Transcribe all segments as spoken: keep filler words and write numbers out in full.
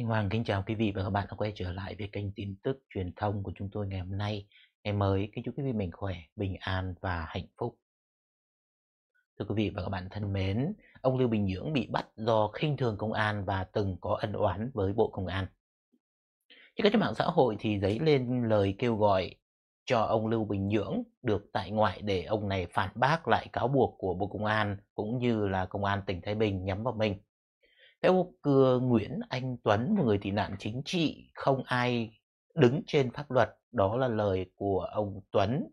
Anh Hoàng kính chào quý vị và các bạn đã quay trở lại với kênh tin tức truyền thông của chúng tôi ngày hôm nay. Ngày mới kính chúc quý vị mạnh khỏe, bình an và hạnh phúc. Thưa quý vị và các bạn thân mến, ông Lưu Bình Nhưỡng bị bắt do khinh thường công an và từng có ân oán với Bộ Công an. Trên các mạng xã hội thì dấy lên lời kêu gọi cho ông Lưu Bình Nhưỡng được tại ngoại để ông này phản bác lại cáo buộc của Bộ Công an cũng như là Công an tỉnh Thái Bình nhắm vào mình. Theo Nguyễn Anh Tuấn, một người tị nạn chính trị, không ai đứng trên pháp luật, đó là lời của ông Tuấn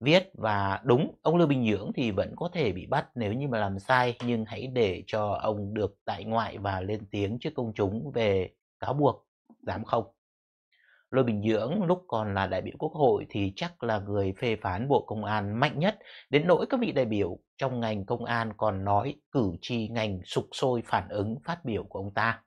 viết. Và đúng, ông Lưu Bình Nhưỡng thì vẫn có thể bị bắt nếu như mà làm sai, nhưng hãy để cho ông được tại ngoại và lên tiếng trước công chúng về cáo buộc, dám không? Lưu Bình Nhưỡng lúc còn là đại biểu Quốc hội thì chắc là người phê phán Bộ Công an mạnh nhất, đến nỗi các vị đại biểu trong ngành công an còn nói cử tri ngành sục sôi phản ứng phát biểu của ông ta.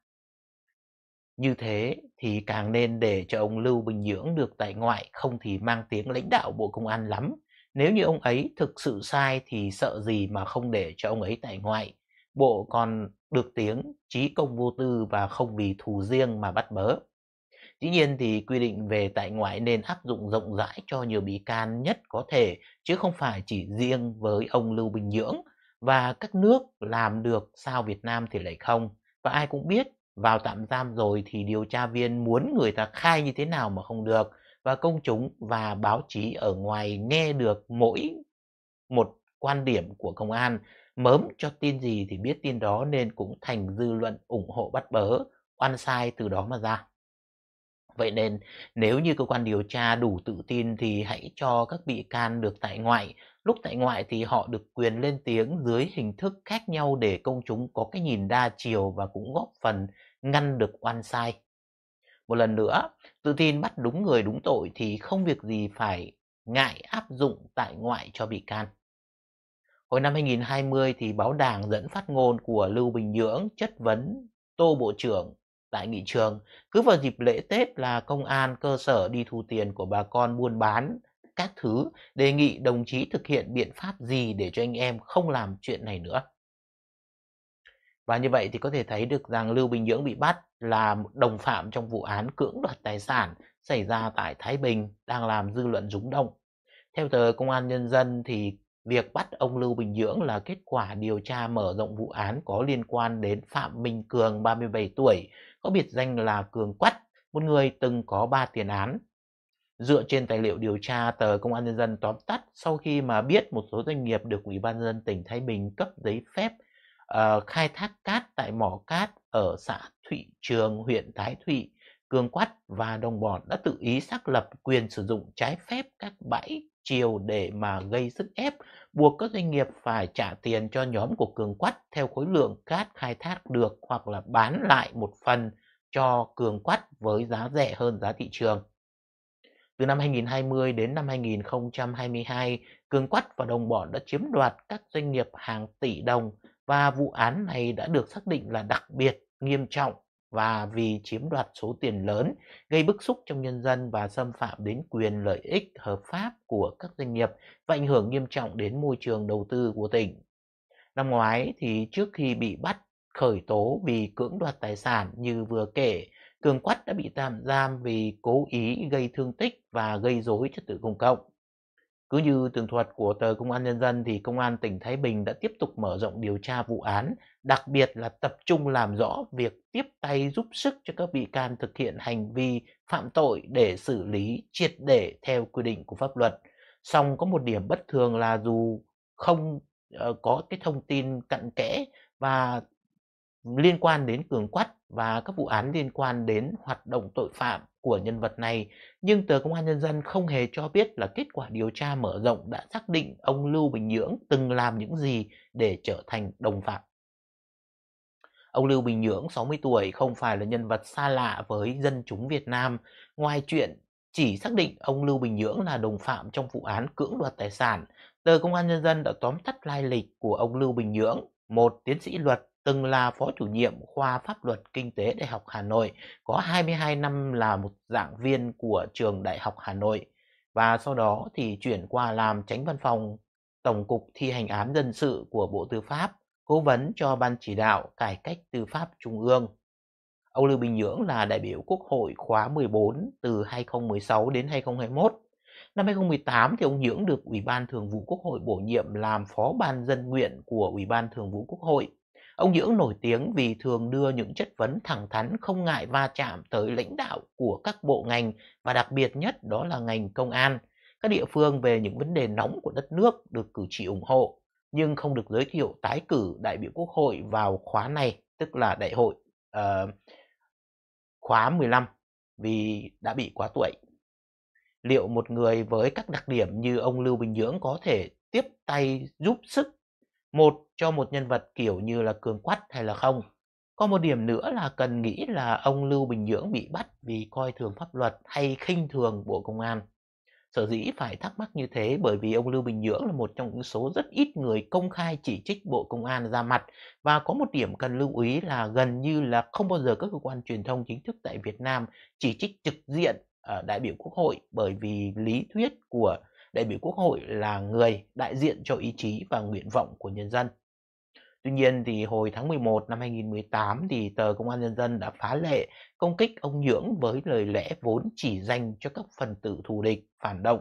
Như thế thì càng nên để cho ông Lưu Bình Nhưỡng được tại ngoại, không thì mang tiếng lãnh đạo Bộ Công an lắm. Nếu như ông ấy thực sự sai thì sợ gì mà không để cho ông ấy tại ngoại. Bộ còn được tiếng trí công vô tư và không vì thù riêng mà bắt bớ. Dĩ nhiên thì quy định về tại ngoại nên áp dụng rộng rãi cho nhiều bị can nhất có thể, chứ không phải chỉ riêng với ông Lưu Bình Nhưỡng. Và các nước làm được, sao Việt Nam thì lại không? Và ai cũng biết, vào tạm giam rồi thì điều tra viên muốn người ta khai như thế nào mà không được. Và công chúng và báo chí ở ngoài nghe được mỗi một quan điểm của công an, mớm cho tin gì thì biết tin đó, nên cũng thành dư luận ủng hộ bắt bớ, oan sai từ đó mà ra. Vậy nên nếu như cơ quan điều tra đủ tự tin thì hãy cho các bị can được tại ngoại. Lúc tại ngoại thì họ được quyền lên tiếng dưới hình thức khác nhau để công chúng có cái nhìn đa chiều và cũng góp phần ngăn được oan sai. Một lần nữa, tự tin bắt đúng người đúng tội thì không việc gì phải ngại áp dụng tại ngoại cho bị can. Hồi năm hai nghìn không trăm hai mươi thì báo Đảng dẫn phát ngôn của Lưu Bình Nhưỡng chất vấn Tô Bộ trưởng tại nghị trường, cứ vào dịp lễ Tết là công an cơ sở đi thu tiền của bà con buôn bán các thứ, đề nghị đồng chí thực hiện biện pháp gì để cho anh em không làm chuyện này nữa. Và như vậy thì có thể thấy được rằng Lưu Bình Nhưỡng bị bắt là một đồng phạm trong vụ án cưỡng đoạt tài sản xảy ra tại Thái Bình đang làm dư luận rúng động. Theo tờ Công an Nhân dân thì việc bắt ông Lưu Bình Nhưỡng là kết quả điều tra mở rộng vụ án có liên quan đến Phạm Minh Cường, ba mươi bảy tuổi, có biệt danh là Cường Quất, một người từng có ba tiền án. Dựa trên tài liệu điều tra, tờ Công an Nhân dân tóm tắt sau khi mà biết một số doanh nghiệp được Ủy ban Nhân dân tỉnh Thái Bình cấp giấy phép uh, khai thác cát tại mỏ cát ở xã Thụy Trường, huyện Thái Thụy, Cường Quất và đồng bọn đã tự ý xác lập quyền sử dụng trái phép các bãi chiều để mà gây sức ép, buộc các doanh nghiệp phải trả tiền cho nhóm của Cường Quất theo khối lượng cát khai thác được hoặc là bán lại một phần cho Cường Quất với giá rẻ hơn giá thị trường. Từ năm hai nghìn không trăm hai mươi đến năm hai nghìn không trăm hai mươi hai, Cường Quất và đồng bọn đã chiếm đoạt các doanh nghiệp hàng tỷ đồng và vụ án này đã được xác định là đặc biệt nghiêm trọng và vì chiếm đoạt số tiền lớn gây bức xúc trong nhân dân và xâm phạm đến quyền lợi ích hợp pháp của các doanh nghiệp và ảnh hưởng nghiêm trọng đến môi trường đầu tư của tỉnh. Năm ngoái thì trước khi bị bắt khởi tố vì cưỡng đoạt tài sản như vừa kể, Cường Quất đã bị tạm giam vì cố ý gây thương tích và gây rối trật tự công cộng. Cứ như tường thuật của tờ Công an Nhân dân thì Công an tỉnh Thái Bình đã tiếp tục mở rộng điều tra vụ án, đặc biệt là tập trung làm rõ việc tiếp tay giúp sức cho các bị can thực hiện hành vi phạm tội để xử lý triệt để theo quy định của pháp luật. Song có một điểm bất thường là dù không có cái thông tin cặn kẽ và liên quan đến Cường Quất và các vụ án liên quan đến hoạt động tội phạm của nhân vật này, nhưng tờ Công an Nhân dân không hề cho biết là kết quả điều tra mở rộng đã xác định ông Lưu Bình Nhưỡng từng làm những gì để trở thành đồng phạm. Ông Lưu Bình Nhưỡng, sáu mươi tuổi, không phải là nhân vật xa lạ với dân chúng Việt Nam. Ngoài chuyện chỉ xác định ông Lưu Bình Nhưỡng là đồng phạm trong vụ án cưỡng đoạt tài sản, tờ Công an Nhân dân đã tóm tắt lai lịch của ông Lưu Bình Nhưỡng, một tiến sĩ luật, từng là phó chủ nhiệm khoa pháp luật kinh tế Đại học Hà Nội, có hai mươi hai năm là một giảng viên của trường Đại học Hà Nội và sau đó thì chuyển qua làm chánh văn phòng Tổng cục Thi hành án dân sự của Bộ Tư pháp, cố vấn cho Ban chỉ đạo cải cách tư pháp Trung ương. Ông Lưu Bình Nhưỡng là đại biểu Quốc hội khóa mười bốn từ hai nghìn không trăm mười sáu đến hai nghìn không trăm hai mươi mốt. Năm hai nghìn không trăm mười tám thì ông Nhưỡng được Ủy ban Thường vụ Quốc hội bổ nhiệm làm Phó Ban Dân nguyện của Ủy ban Thường vụ Quốc hội. Ông Nhưỡng nổi tiếng vì thường đưa những chất vấn thẳng thắn, không ngại va chạm tới lãnh đạo của các bộ ngành và đặc biệt nhất đó là ngành công an, các địa phương về những vấn đề nóng của đất nước, được cử tri ủng hộ, nhưng không được giới thiệu tái cử đại biểu Quốc hội vào khóa này, tức là đại hội uh, khóa mười lăm, vì đã bị quá tuổi. Liệu một người với các đặc điểm như ông Lưu Bình Nhưỡng có thể tiếp tay giúp sức một cho một nhân vật kiểu như là Cường Quất hay là không? Có một điểm nữa là cần nghĩ là ông Lưu Bình Nhưỡng bị bắt vì coi thường pháp luật hay khinh thường Bộ Công an. Sở dĩ phải thắc mắc như thế bởi vì ông Lưu Bình Nhưỡng là một trong những số rất ít người công khai chỉ trích Bộ Công an ra mặt, và có một điểm cần lưu ý là gần như là không bao giờ các cơ quan truyền thông chính thức tại Việt Nam chỉ trích trực diện đại biểu Quốc hội, bởi vì lý thuyết của đại biểu Quốc hội là người đại diện cho ý chí và nguyện vọng của nhân dân. Tuy nhiên thì hồi tháng mười một năm hai nghìn không trăm mười tám thì tờ Công an Nhân dân đã phá lệ công kích ông Nhưỡng với lời lẽ vốn chỉ dành cho các phần tử thù địch phản động.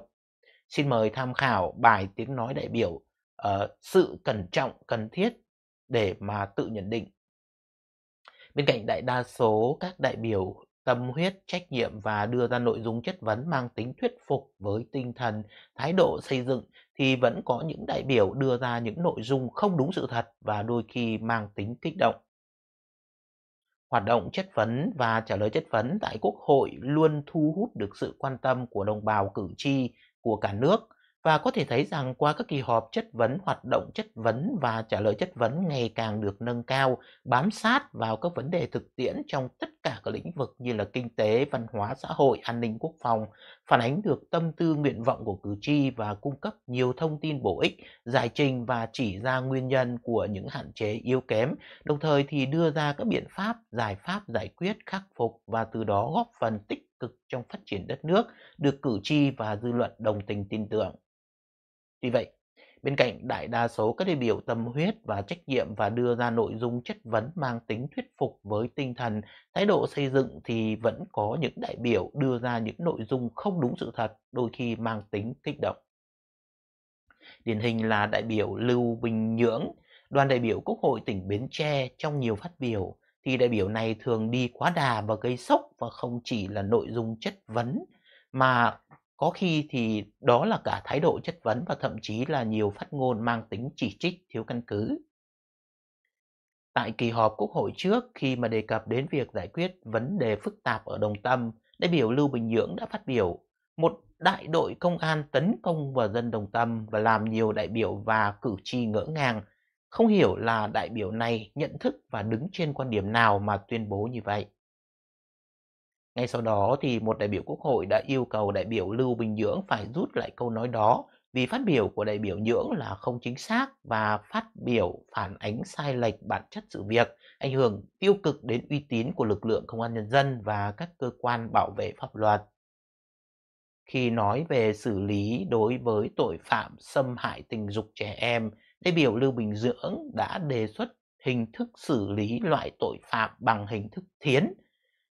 Xin mời tham khảo bài Tiếng nói đại biểu, uh, sự cẩn trọng cần thiết để mà tự nhận định. Bên cạnh đại đa số các đại biểu tâm huyết, trách nhiệm và đưa ra nội dung chất vấn mang tính thuyết phục với tinh thần, thái độ xây dựng, thì vẫn có những đại biểu đưa ra những nội dung không đúng sự thật và đôi khi mang tính kích động. Hoạt động chất vấn và trả lời chất vấn tại Quốc hội luôn thu hút được sự quan tâm của đồng bào cử tri của cả nước, và có thể thấy rằng qua các kỳ họp chất vấn, hoạt động chất vấn và trả lời chất vấn ngày càng được nâng cao, bám sát vào các vấn đề thực tiễn trong tất cả các lĩnh vực như là kinh tế, văn hóa, xã hội, an ninh, quốc phòng, phản ánh được tâm tư, nguyện vọng của cử tri và cung cấp nhiều thông tin bổ ích, giải trình và chỉ ra nguyên nhân của những hạn chế, yếu kém, đồng thời thì đưa ra các biện pháp, giải pháp giải quyết, khắc phục và từ đó góp phần tích cực trong phát triển đất nước, được cử tri và dư luận đồng tình tin tưởng. Vì vậy, bên cạnh đại đa số các đại biểu tâm huyết và trách nhiệm và đưa ra nội dung chất vấn mang tính thuyết phục với tinh thần, thái độ xây dựng, thì vẫn có những đại biểu đưa ra những nội dung không đúng sự thật, đôi khi mang tính kích động. Điển hình là đại biểu Lưu Bình Nhưỡng, đoàn đại biểu Quốc hội tỉnh Bến Tre, trong nhiều phát biểu thì đại biểu này thường đi quá đà và gây sốc, và không chỉ là nội dung chất vấn mà có khi thì đó là cả thái độ chất vấn và thậm chí là nhiều phát ngôn mang tính chỉ trích thiếu căn cứ. Tại kỳ họp Quốc hội trước, khi mà đề cập đến việc giải quyết vấn đề phức tạp ở Đồng Tâm, đại biểu Lưu Bình Nhưỡng đã phát biểu một đại đội công an tấn công vào dân Đồng Tâm và làm nhiều đại biểu và cử tri ngỡ ngàng, không hiểu là đại biểu này nhận thức và đứng trên quan điểm nào mà tuyên bố như vậy. Ngay sau đó thì một đại biểu Quốc hội đã yêu cầu đại biểu Lưu Bình Nhưỡng phải rút lại câu nói đó vì phát biểu của đại biểu Nhưỡng là không chính xác và phát biểu phản ánh sai lệch bản chất sự việc, ảnh hưởng tiêu cực đến uy tín của lực lượng Công an Nhân dân và các cơ quan bảo vệ pháp luật. Khi nói về xử lý đối với tội phạm xâm hại tình dục trẻ em, đại biểu Lưu Bình Nhưỡng đã đề xuất hình thức xử lý loại tội phạm bằng hình thức thiến.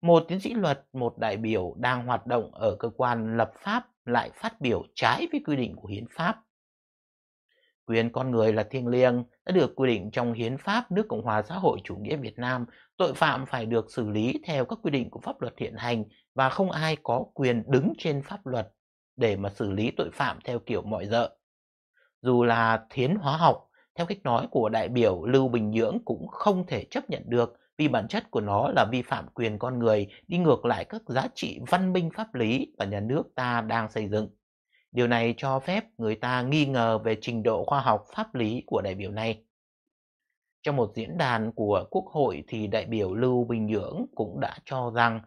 Một tiến sĩ luật, một đại biểu đang hoạt động ở cơ quan lập pháp lại phát biểu trái với quy định của hiến pháp. Quyền con người là thiêng liêng, đã được quy định trong hiến pháp nước Cộng hòa xã hội chủ nghĩa Việt Nam. Tội phạm phải được xử lý theo các quy định của pháp luật hiện hành và không ai có quyền đứng trên pháp luật để mà xử lý tội phạm theo kiểu mọi dợ. Dù là thiến hóa học, theo cách nói của đại biểu Lưu Bình Nhưỡng cũng không thể chấp nhận được, vì bản chất của nó là vi phạm quyền con người, đi ngược lại các giá trị văn minh pháp lý mà nhà nước ta đang xây dựng. Điều này cho phép người ta nghi ngờ về trình độ khoa học pháp lý của đại biểu này. Trong một diễn đàn của Quốc hội thì đại biểu Lưu Bình Nhưỡng cũng đã cho rằng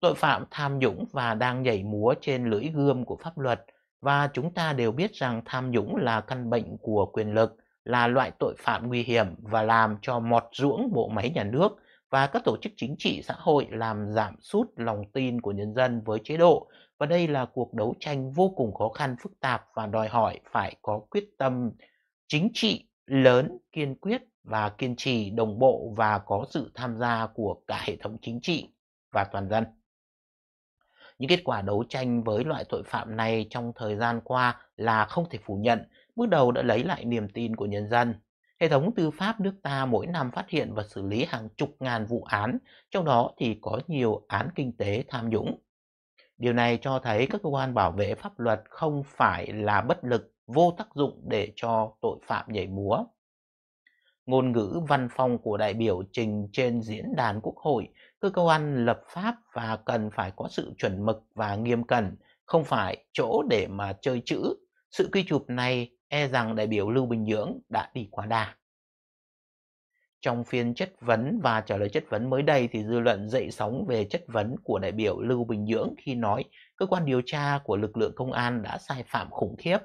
tội phạm tham nhũng và đang nhảy múa trên lưỡi gươm của pháp luật, và chúng ta đều biết rằng tham nhũng là căn bệnh của quyền lực, là loại tội phạm nguy hiểm và làm cho mọt ruỗng bộ máy nhà nước và các tổ chức chính trị xã hội, làm giảm sút lòng tin của nhân dân với chế độ. Và đây là cuộc đấu tranh vô cùng khó khăn, phức tạp và đòi hỏi phải có quyết tâm chính trị lớn, kiên quyết và kiên trì, đồng bộ và có sự tham gia của cả hệ thống chính trị, và toàn dân. Những kết quả đấu tranh với loại tội phạm này trong thời gian qua là không thể phủ nhận, bước đầu đã lấy lại niềm tin của nhân dân. Hệ thống tư pháp nước ta mỗi năm phát hiện và xử lý hàng chục ngàn vụ án, trong đó thì có nhiều án kinh tế tham nhũng. Điều này cho thấy các cơ quan bảo vệ pháp luật không phải là bất lực, vô tác dụng để cho tội phạm nhảy múa. Ngôn ngữ văn phòng của đại biểu trình trên diễn đàn Quốc hội, cơ quan lập pháp và cần phải có sự chuẩn mực và nghiêm cẩn, không phải chỗ để mà chơi chữ. Sự quy chụp này e rằng đại biểu Lưu Bình Nhưỡng đã đi quá đà. Trong phiên chất vấn và trả lời chất vấn mới đây thì dư luận dậy sóng về chất vấn của đại biểu Lưu Bình Nhưỡng khi nói cơ quan điều tra của lực lượng công an đã sai phạm khủng khiếp.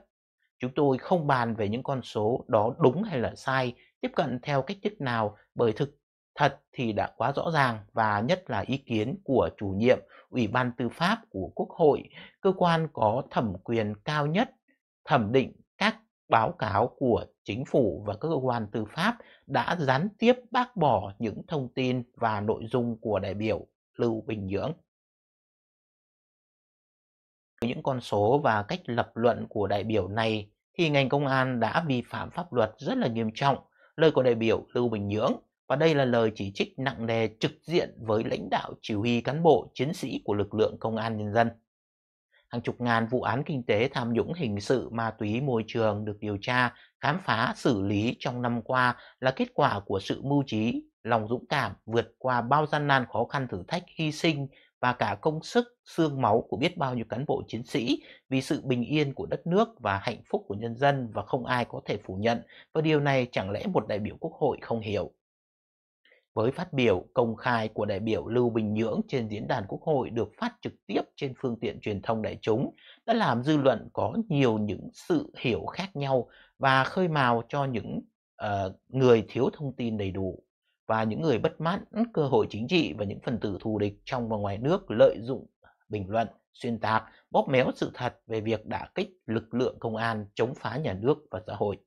Chúng tôi không bàn về những con số đó đúng hay là sai, tiếp cận theo cách thức nào, bởi thực thật thì đã quá rõ ràng, và nhất là ý kiến của chủ nhiệm Ủy ban Tư pháp của Quốc hội, cơ quan có thẩm quyền cao nhất thẩm định các báo cáo của chính phủ, và các cơ quan tư pháp đã gián tiếp bác bỏ những thông tin và nội dung của đại biểu Lưu Bình Nhưỡng. Những con số và cách lập luận của đại biểu này thì ngành công an đã vi phạm pháp luật rất là nghiêm trọng. Lời của đại biểu Lưu Bình Nhưỡng, và đây là lời chỉ trích nặng nề trực diện với lãnh đạo, chỉ huy, cán bộ, chiến sĩ của lực lượng công an nhân dân. Hàng chục ngàn vụ án kinh tế tham nhũng, hình sự, ma túy, môi trường được điều tra, khám phá, xử lý trong năm qua là kết quả của sự mưu trí, lòng dũng cảm vượt qua bao gian nan, khó khăn, thử thách, hy sinh và cả công sức, xương máu của biết bao nhiêu cán bộ chiến sĩ vì sự bình yên của đất nước và hạnh phúc của nhân dân, và không ai có thể phủ nhận. Và điều này chẳng lẽ một đại biểu Quốc hội không hiểu? Với phát biểu công khai của đại biểu Lưu Bình Nhưỡng trên diễn đàn Quốc hội được phát trực tiếp trên phương tiện truyền thông đại chúng đã làm dư luận có nhiều những sự hiểu khác nhau và khơi mào cho những uh, người thiếu thông tin đầy đủ, và những người bất mãn cơ hội chính trị và những phần tử thù địch trong và ngoài nước lợi dụng bình luận, xuyên tạc, bóp méo sự thật về việc đả kích lực lượng công an, chống phá nhà nước và xã hội.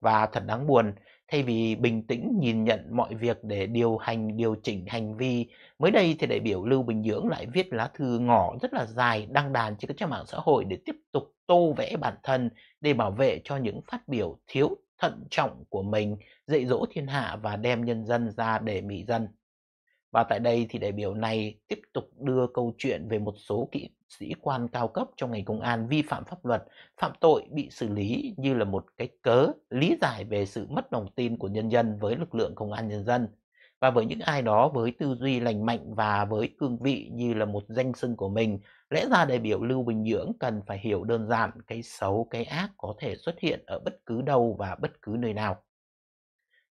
Và thật đáng buồn, thay vì bình tĩnh nhìn nhận mọi việc để điều hành, điều chỉnh hành vi, mới đây thì đại biểu Lưu Bình Nhưỡng lại viết lá thư ngỏ rất là dài đăng đàn trên các trang mạng xã hội để tiếp tục tô vẽ bản thân, để bảo vệ cho những phát biểu thiếu thận trọng của mình, dạy dỗ thiên hạ và đem nhân dân ra để mị dân. Và tại đây thì đại biểu này tiếp tục đưa câu chuyện về một số kỹ sĩ quan cao cấp trong ngành công an vi phạm pháp luật, phạm tội bị xử lý như là một cái cớ lý giải về sự mất lòng tin của nhân dân với lực lượng công an nhân dân. Và với những ai đó với tư duy lành mạnh và với cương vị như là một danh xưng của mình, lẽ ra đại biểu Lưu Bình Nhưỡng cần phải hiểu đơn giản cái xấu, cái ác có thể xuất hiện ở bất cứ đâu và bất cứ nơi nào.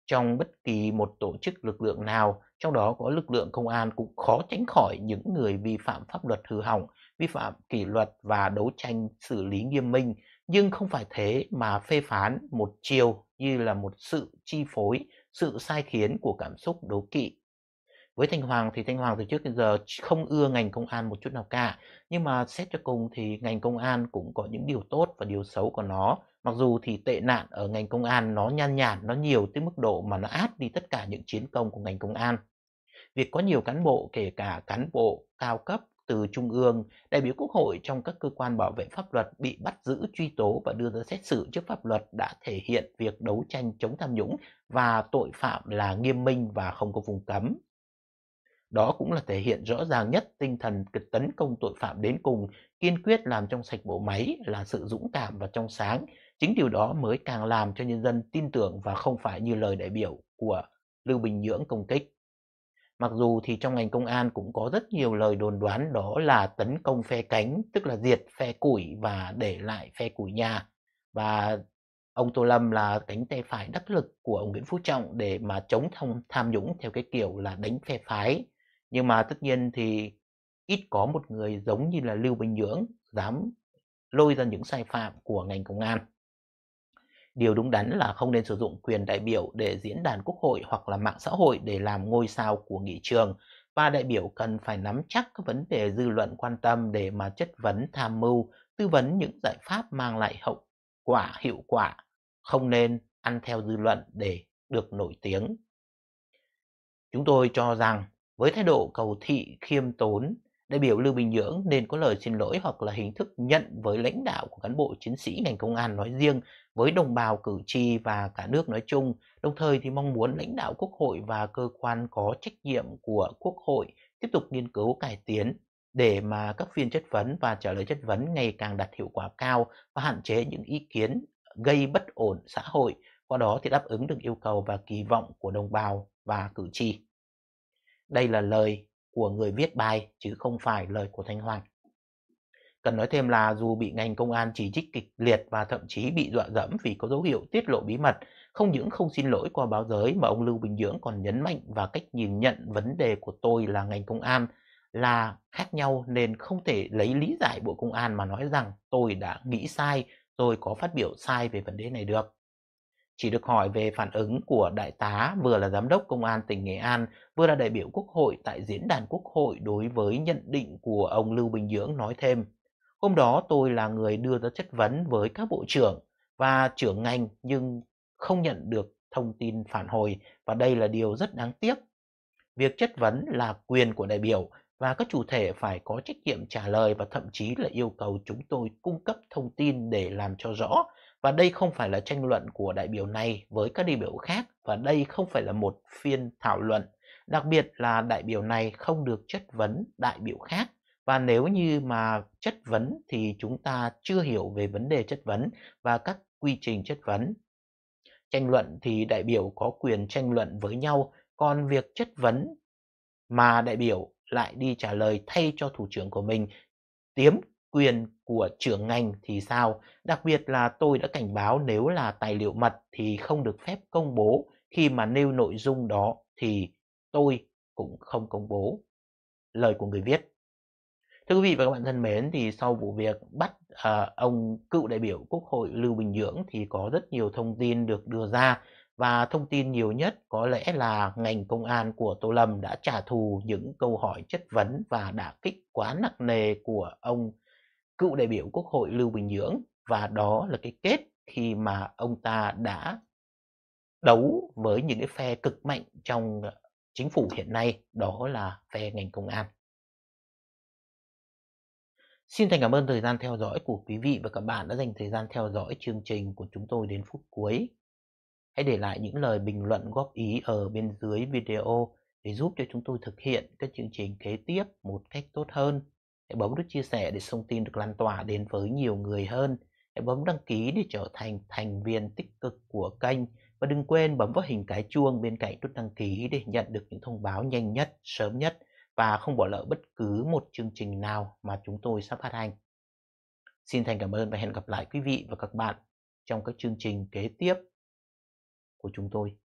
Trong bất kỳ một tổ chức lực lượng nào, trong đó có lực lượng công an, cũng khó tránh khỏi những người vi phạm pháp luật hư hỏng, vi phạm kỷ luật và đấu tranh xử lý nghiêm minh, nhưng không phải thế mà phê phán một chiều như là một sự chi phối, sự sai khiến của cảm xúc đố kỵ. Với Thanh Hoàng thì Thanh Hoàng từ trước đến giờ không ưa ngành công an một chút nào cả, nhưng mà xét cho cùng thì ngành công an cũng có những điều tốt và điều xấu của nó. Mặc dù thì tệ nạn ở ngành công an nó nhan nhản, nó nhiều tới mức độ mà nó át đi tất cả những chiến công của ngành công an. Việc có nhiều cán bộ, kể cả cán bộ cao cấp từ trung ương, đại biểu Quốc hội trong các cơ quan bảo vệ pháp luật bị bắt giữ, truy tố và đưa ra xét xử trước pháp luật đã thể hiện việc đấu tranh chống tham nhũng và tội phạm là nghiêm minh và không có vùng cấm. Đó cũng là thể hiện rõ ràng nhất tinh thần tấn công tội phạm đến cùng, kiên quyết làm trong sạch bộ máy, là sự dũng cảm và trong sáng. Chính điều đó mới càng làm cho nhân dân tin tưởng, và không phải như lời đại biểu của Lưu Bình Nhưỡng công kích. Mặc dù thì trong ngành công an cũng có rất nhiều lời đồn đoán đó là tấn công phe cánh, tức là diệt phe củi và để lại phe củi nhà. Và ông Tô Lâm là cánh tay phải đắc lực của ông Nguyễn Phú Trọng để mà chống tham nhũng theo cái kiểu là đánh phe phái. Nhưng mà tất nhiên thì ít có một người giống như là Lưu Bình Nhưỡng dám lôi ra những sai phạm của ngành công an. Điều đúng đắn là không nên sử dụng quyền đại biểu để diễn đàn Quốc hội hoặc là mạng xã hội để làm ngôi sao của nghị trường, và đại biểu cần phải nắm chắc các vấn đề dư luận quan tâm để mà chất vấn, tham mưu, tư vấn những giải pháp mang lại hậu quả hiệu quả, không nên ăn theo dư luận để được nổi tiếng. Chúng tôi cho rằng Với thái độ cầu thị khiêm tốn, đại biểu Lưu Bình Nhưỡng nên có lời xin lỗi hoặc là hình thức nhận với lãnh đạo của cán bộ chiến sĩ ngành công an nói riêng, với đồng bào cử tri và cả nước nói chung, đồng thời thì mong muốn lãnh đạo Quốc hội và cơ quan có trách nhiệm của Quốc hội tiếp tục nghiên cứu cải tiến để mà các phiên chất vấn và trả lời chất vấn ngày càng đạt hiệu quả cao và hạn chế những ý kiến gây bất ổn xã hội, qua đó thì đáp ứng được yêu cầu và kỳ vọng của đồng bào và cử tri. Đây là lời của người viết bài chứ không phải lời của Thanh Hoàng. Cần nói thêm là dù bị ngành công an chỉ trích kịch liệt và thậm chí bị dọa dẫm vì có dấu hiệu tiết lộ bí mật, không những không xin lỗi qua báo giới mà ông Lưu Bình Nhưỡng còn nhấn mạnh và cách nhìn nhận vấn đề của tôi là ngành công an là khác nhau, nên không thể lấy lý giải Bộ Công an mà nói rằng tôi đã nghĩ sai, tôi có phát biểu sai về vấn đề này được. Chỉ được hỏi về phản ứng của đại tá vừa là giám đốc công an tỉnh Nghệ An, vừa là đại biểu Quốc hội tại diễn đàn Quốc hội đối với nhận định của ông Lưu Bình Nhưỡng nói thêm: hôm đó tôi là người đưa ra chất vấn với các bộ trưởng và trưởng ngành nhưng không nhận được thông tin phản hồi, và đây là điều rất đáng tiếc. Việc chất vấn là quyền của đại biểu và các chủ thể phải có trách nhiệm trả lời, và thậm chí là yêu cầu chúng tôi cung cấp thông tin để làm cho rõ. Và đây không phải là tranh luận của đại biểu này với các đại biểu khác, và đây không phải là một phiên thảo luận. Đặc biệt là đại biểu này không được chất vấn đại biểu khác, và nếu như mà chất vấn thì chúng ta chưa hiểu về vấn đề chất vấn và các quy trình chất vấn. Tranh luận thì đại biểu có quyền tranh luận với nhau, còn việc chất vấn mà đại biểu lại đi trả lời thay cho thủ trưởng của mình, tiếm quyền của trưởng ngành thì sao? Đặc biệt là tôi đã cảnh báo nếu là tài liệu mật thì không được phép công bố, khi mà nêu nội dung đó thì tôi cũng không công bố. Lời của người viết. Thưa quý vị và các bạn thân mến, thì sau vụ việc bắt à, ông cựu đại biểu Quốc hội Lưu Bình Nhưỡng thì có rất nhiều thông tin được đưa ra, và thông tin nhiều nhất có lẽ là ngành công an của Tô Lâm đã trả thù những câu hỏi chất vấn và đả kích quá nặng nề của ông cựu đại biểu Quốc hội Lưu Bình Nhưỡng, và đó là cái kết khi mà ông ta đã đấu với những cái phe cực mạnh trong chính phủ hiện nay, đó là phe ngành công an. Xin thành cảm ơn thời gian theo dõi của quý vị và các bạn đã dành thời gian theo dõi chương trình của chúng tôi đến phút cuối. Hãy để lại những lời bình luận góp ý ở bên dưới video để giúp cho chúng tôi thực hiện các chương trình kế tiếp một cách tốt hơn. Hãy bấm nút chia sẻ để thông tin được lan tỏa đến với nhiều người hơn. Hãy bấm đăng ký để trở thành thành viên tích cực của kênh. Và đừng quên bấm vào hình cái chuông bên cạnh nút đăng ký để nhận được những thông báo nhanh nhất, sớm nhất và không bỏ lỡ bất cứ một chương trình nào mà chúng tôi sắp phát hành. Xin thành cảm ơn và hẹn gặp lại quý vị và các bạn trong các chương trình kế tiếp của chúng tôi.